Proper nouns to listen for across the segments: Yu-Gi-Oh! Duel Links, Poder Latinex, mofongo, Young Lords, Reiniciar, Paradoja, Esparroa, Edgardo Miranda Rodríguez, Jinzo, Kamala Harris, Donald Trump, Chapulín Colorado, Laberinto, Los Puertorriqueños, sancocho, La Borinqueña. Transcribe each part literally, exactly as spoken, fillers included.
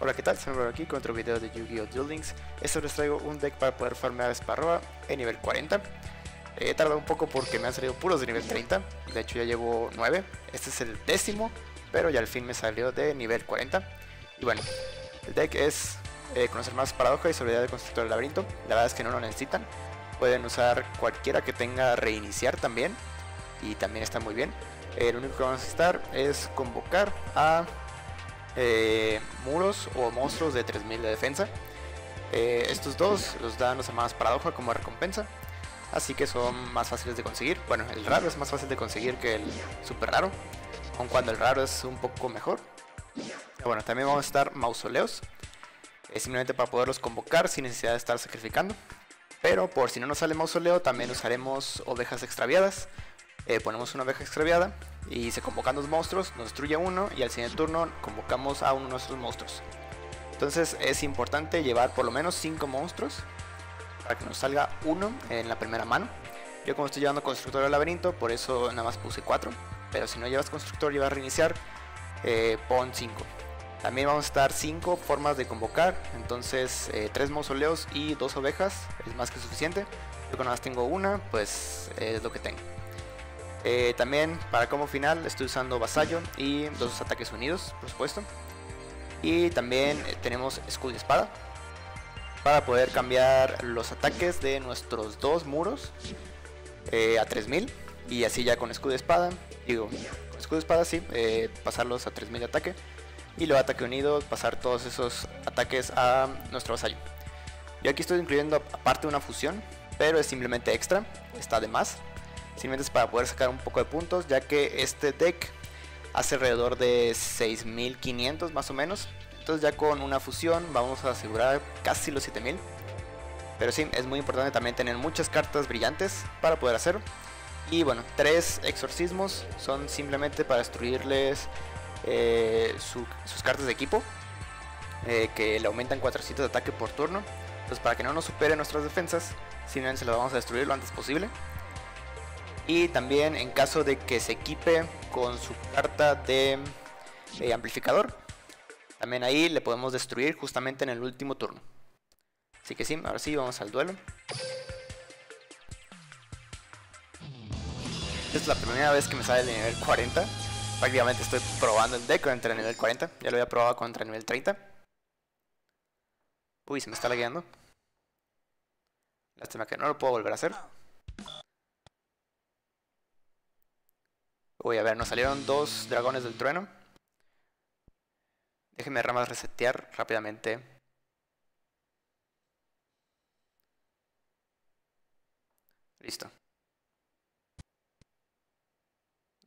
Hola, ¿qué tal? Soy Reiniciar aquí con otro video de Yu-Gi-Oh! Duel Links. Esta vez les traigo un deck para poder farmear a Esparroa en nivel cuarenta. He eh, tardado un poco porque me han salido puros de nivel treinta. De hecho ya llevo nueve. Este es el décimo, pero ya al fin me salió de nivel cuarenta. Y bueno, el deck es eh, conocer más Paradoja y sobriedad de constructor del laberinto. La verdad es que no lo necesitan. Pueden usar cualquiera que tenga reiniciar también. Y también está muy bien. Eh, lo único que vamos a necesitar es convocar a... Eh, muros o monstruos de tres mil de defensa. eh, Estos dos los dan los hermanos Paradoja como recompensa, así que son más fáciles de conseguir. Bueno, el raro es más fácil de conseguir que el super raro, aun cuando el raro es un poco mejor. Bueno, también vamos a estar mausoleos, eh, simplemente para poderlos convocar sin necesidad de estar sacrificando. Pero por si no nos sale mausoleo, también usaremos ovejas extraviadas. Eh, ponemos una oveja extraviada y se convocan dos monstruos, nos destruye uno y al siguiente turno convocamos a uno de nuestros monstruos. Entonces es importante llevar por lo menos cinco monstruos para que nos salga uno en la primera mano. Yo como estoy llevando constructor al laberinto, por eso nada más puse cuatro, pero si no llevas constructor y vas a reiniciar, eh, pon cinco. También vamos a estar cinco formas de convocar, entonces eh, tres mausoleos y dos ovejas es más que suficiente. Yo que nada más tengo una, pues eh, es lo que tengo. Eh, también para como final estoy usando vasallo y dos ataques unidos, por supuesto. Y también eh, tenemos escudo y espada para poder cambiar los ataques de nuestros dos muros eh, a tres mil. Y así ya con escudo y espada, digo, con escudo y espada sí, eh, pasarlos a tres mil de ataque. Y luego ataque unido, pasar todos esos ataques a nuestro vasallo. Yo aquí estoy incluyendo aparte una fusión, pero es simplemente extra, está de más. Simplemente es para poder sacar un poco de puntos, ya que este deck hace alrededor de seis mil quinientos más o menos. Entonces ya con una fusión vamos a asegurar casi los siete mil. Pero sí, es muy importante también tener muchas cartas brillantes para poder hacerlo. Y bueno, tres exorcismos son simplemente para destruirles eh, su, sus cartas de equipo, eh, que le aumentan cuatrocientos de ataque por turno. Entonces para que no nos supere nuestras defensas, simplemente se las vamos a destruir lo antes posible. Y también en caso de que se equipe con su carta de eh, amplificador, también ahí le podemos destruir justamente en el último turno. Así que sí, ahora sí vamos al duelo. Esta es la primera vez que me sale el nivel cuarenta. Prácticamente estoy probando el deck contra el nivel cuarenta. Ya lo había probado contra el nivel treinta. Uy, se me está lagueando. Lástima que no lo puedo volver a hacer. Uy, a ver, nos salieron dos dragones del trueno. Déjenme ramas resetear rápidamente. Listo.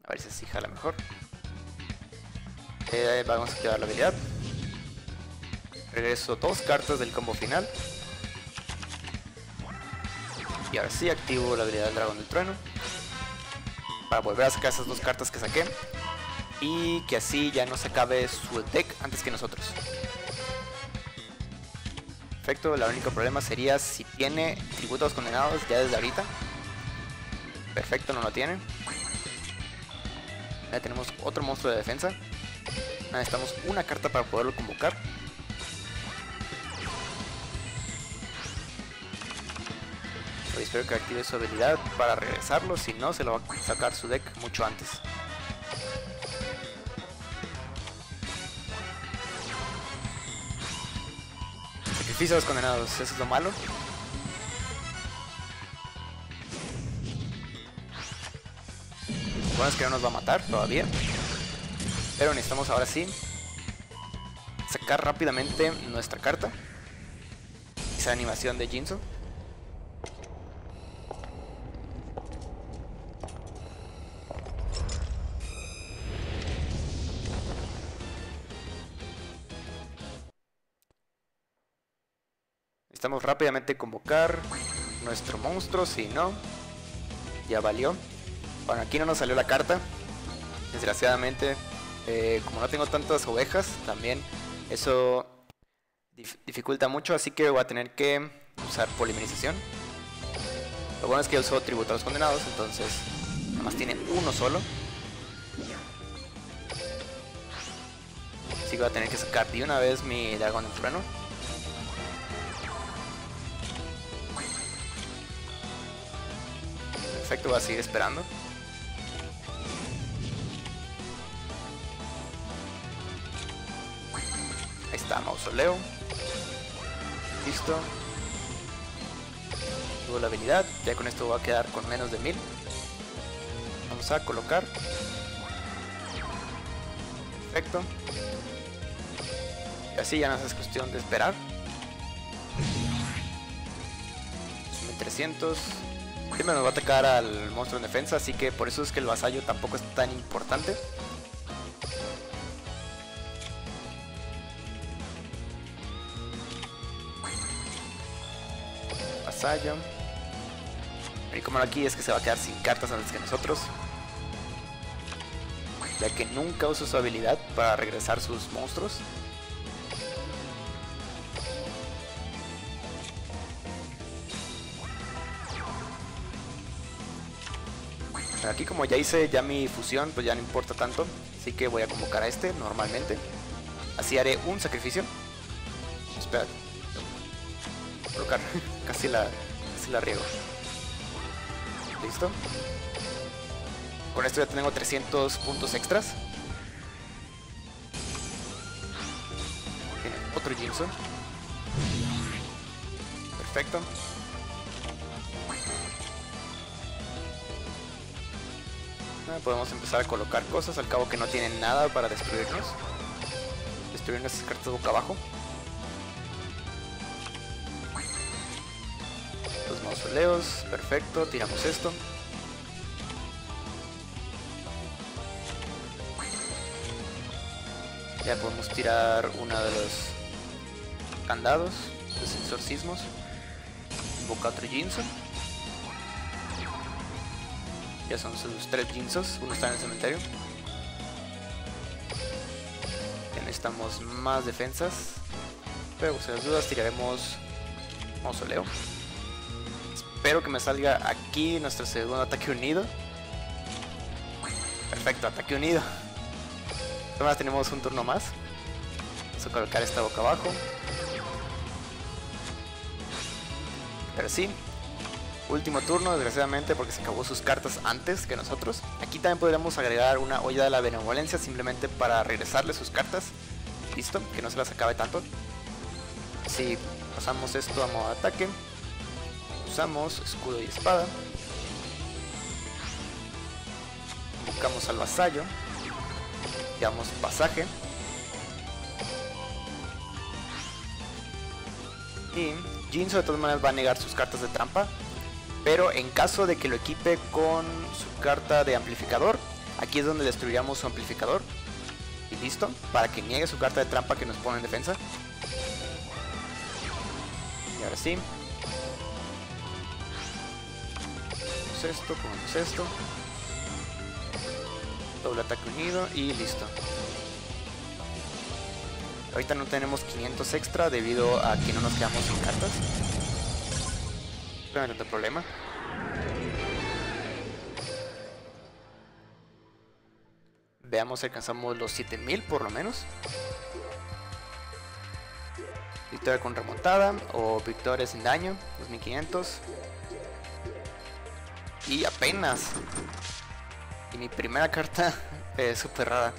A ver si así jala mejor. Eh, vamos a activar la habilidad. Regreso dos cartas del combo final. Y ahora sí activo la habilidad del dragón del trueno, para volver a sacar esas dos cartas que saqué y que así ya no se acabe su deck antes que nosotros. Perfecto, el único problema sería si tiene tributos condenados ya desde ahorita. Perfecto, no lo tiene. Ya tenemos otro monstruo de defensa. Necesitamos una carta para poderlo convocar. Espero que active su habilidad para regresarlo, si no se lo va a sacar su deck mucho antes. Sacrificio a los condenados, eso es lo malo. Bueno, es que no nos va a matar todavía, pero necesitamos ahora sí sacar rápidamente nuestra carta. Esa animación de Jinzo. Necesitamos rápidamente convocar nuestro monstruo, si no, ya valió. Bueno, aquí no nos salió la carta, desgraciadamente. Eh, como no tengo tantas ovejas, también eso dif dificulta mucho, así que voy a tener que usar polimerización. Lo bueno es que yo uso tributo a los condenados, entonces nada más tiene uno solo. Así que voy a tener que sacar de una vez mi dragón de trueno. Perfecto, voy a seguir esperando. Ahí está, mausoleo. Listo. Tuvo la habilidad. Ya con esto va a quedar con menos de mil. Vamos a colocar. Perfecto. Y así ya no es cuestión de esperar. Sumen trescientos. Primero nos va a atacar al monstruo en defensa, así que por eso es que el vasallo tampoco es tan importante. Vasallo. Y como aquí es que se va a quedar sin cartas antes que nosotros, ya que nunca uso su habilidad para regresar sus monstruos. Aquí como ya hice ya mi fusión, pues ya no importa tanto, así que voy a convocar a este normalmente. Así haré un sacrificio. Espera, colocar, casi la, casi la riego. Listo. Con esto ya tengo trescientos puntos extras. Tiene otro Jinzo. Perfecto. Podemos empezar a colocar cosas, al cabo que no tienen nada para destruirnos. Destruir nuestras cartas boca abajo. Los mausoleos, perfecto, tiramos esto. Ya podemos tirar uno de los candados, los exorcismos. Invoca otro Jinzo. Ya son sus tres Jinzos, uno está en el cementerio. Ya necesitamos más defensas. Pero sin las dudas tiraremos mausoleo. Espero que me salga aquí nuestro segundo ataque unido. Perfecto, ataque unido. Además tenemos un turno más. Vamos a colocar esta boca abajo. Pero sí. Último turno, desgraciadamente, porque se acabó sus cartas antes que nosotros. Aquí también podríamos agregar una olla de la benevolencia, simplemente para regresarle sus cartas. Listo, que no se las acabe tanto. Si pasamos esto a modo de ataque, usamos escudo y espada. Buscamos al vasallo. Llevamos pasaje. Y Jinzo de todas maneras va a negar sus cartas de trampa. Pero en caso de que lo equipe con su carta de amplificador, aquí es donde destruyamos su amplificador. Y listo, para que niegue su carta de trampa que nos pone en defensa. Y ahora sí. Ponemos esto, ponemos esto. Doble ataque unido y listo. Ahorita no tenemos quinientos extra debido a que no nos quedamos sin cartas. No hay tanto problema. Veamos si alcanzamos los siete mil por lo menos. Victoria con remontada o victoria sin daño, dos mil quinientos. Y apenas. Y mi primera carta es súper rara.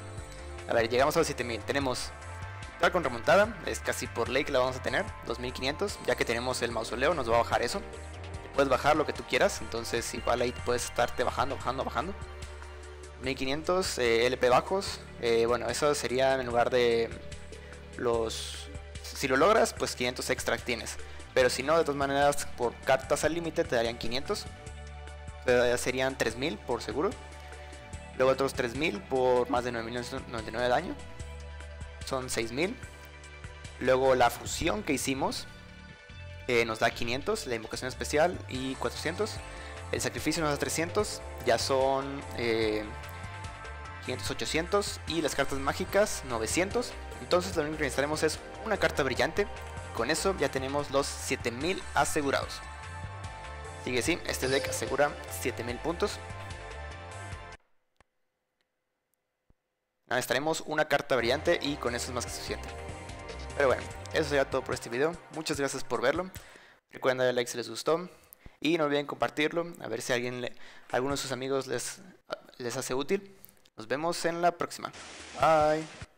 A ver, llegamos a los siete mil. Tenemos victoria con remontada, es casi por ley que la vamos a tener, dos mil quinientos. Ya que tenemos el mausoleo, nos va a bajar eso. Puedes bajar lo que tú quieras, entonces igual ahí puedes estarte bajando, bajando, bajando. mil quinientos, eh, L P bajos, eh, bueno, eso sería en lugar de los... Si lo logras, pues quinientos extra tienes. Pero si no, de todas maneras, por cartas al límite te darían quinientos. Pero serían tres mil por seguro. Luego otros tres mil por más de nueve mil novecientos noventa y nueve de daño. Son seis mil. Luego la fusión que hicimos. Eh, nos da quinientos, la invocación especial y cuatrocientos. El sacrificio nos da trescientos, ya son eh, quinientos, ochocientos. Y las cartas mágicas, novecientos. Entonces lo único que necesitaremos es una carta brillante. Con eso ya tenemos los siete mil asegurados. Así que sí, este deck asegura siete mil puntos. Necesitaremos una carta brillante y con eso es más que suficiente. Pero bueno, eso será todo por este video. Muchas gracias por verlo. Recuerden darle like si les gustó. Y no olviden compartirlo, a ver si alguien le, alguno de sus amigos les, les hace útil. Nos vemos en la próxima. Bye.